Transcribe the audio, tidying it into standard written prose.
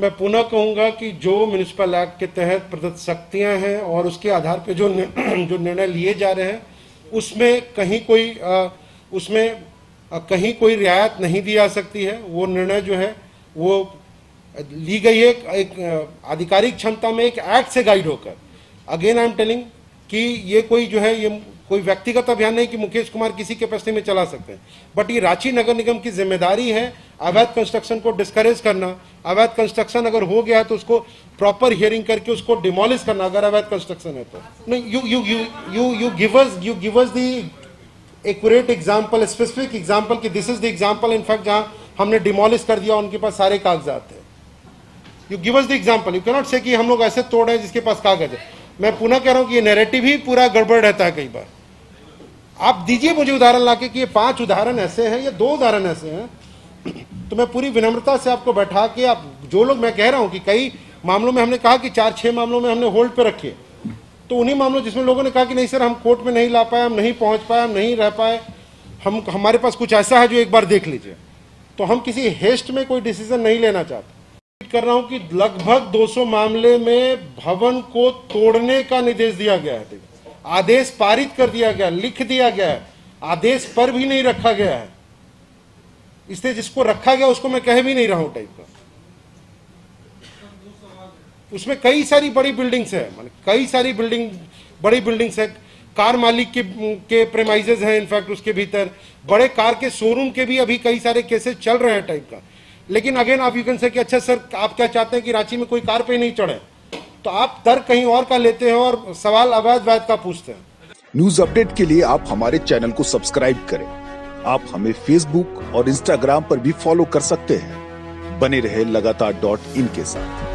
मैं पुनः कहूँगा कि जो म्युनिसिपल एक्ट के तहत प्रदत्त शक्तियाँ हैं और उसके आधार पे जो निर्णय लिए जा रहे हैं उसमें कहीं कोई रियायत नहीं दी जा सकती है। वो निर्णय जो है वो ली गई है एक आधिकारिक क्षमता में एक एक्ट से गाइड होकर। अगेन आई एम टेलिंग कि ये कोई जो है ये कोई व्यक्तिगत अभियान नहीं कि मुकेश कुमार किसी कैपेसिटी में चला सकते हैं, बट ये रांची नगर निगम की जिम्मेदारी है अवैध कंस्ट्रक्शन को डिस्करेज करना। अवैध कंस्ट्रक्शन अगर हो गया है तो उसको प्रॉपर हियरिंग करके उसको डिमोलिश करना, अगर अवैध कंस्ट्रक्शन है तो। नहीं, you give us the accurate example, specific example कि this is the example in fact जहाँ हमने डिमोलिश कर दिया, उनके पास सारे कागजात थे। You give us the example, you cannot say कि हम लोग ऐसे तोड़ रहे हैं जिसके पास कागज है। मैं पुनः कह रहा हूँ कि ये नैरेटिव ही पूरा गड़बड़ रहता है कई बार। आप दीजिए मुझे उदाहरण लाके कि ये 5 उदाहरण ऐसे हैं या 2 उदाहरण ऐसे हैं, तो मैं पूरी विनम्रता से आपको बैठा के आप जो लोग, मैं कह रहा हूँ कि कई मामलों में हमने कहा कि 4-6 मामलों में हमने होल्ड पे रखे, तो उन्हीं मामलों जिसमें लोगों ने कहा कि नहीं सर हम कोर्ट में नहीं ला पाए, हम नहीं पहुँच पाए, हम नहीं रह पाए, हम हमारे पास कुछ ऐसा है जो एक बार देख लीजिए, तो हम किसी हेस्ट में कोई डिसीजन नहीं लेना चाहते। कर रहा हूं कि लगभग 200 मामले में भवन को तोड़ने का निर्देश दिया गया है, आदेश पारित कर दिया गया, लिख दिया गया है, आदेश पर भी नहीं रखा गया है, इसलिए जिसको रखा गया उसको मैं कह भी नहीं रहा हूं टाइप का। उसमें कई सारी बड़ी बिल्डिंग्स है, माने कई सारी बड़ी बिल्डिंग्स है, कार मालिक के प्रेमाइजेस हैं, इनफैक्ट उसके भीतर बड़े कार के शोरूम के भी अभी कई सारे केसेस चल रहे हैं टाइप का। लेकिन अगेन आप यू कैन से कि अच्छा सर आप क्या चाहते हैं कि रांची में कोई कार पे नहीं चढ़े, तो आप तर्क कहीं और का लेते हैं और सवाल अवैध का पूछते हैं। न्यूज अपडेट के लिए आप हमारे चैनल को सब्सक्राइब करें। आप हमें फेसबुक और इंस्टाग्राम पर भी फॉलो कर सकते हैं। बने रहे लगातार.in के साथ।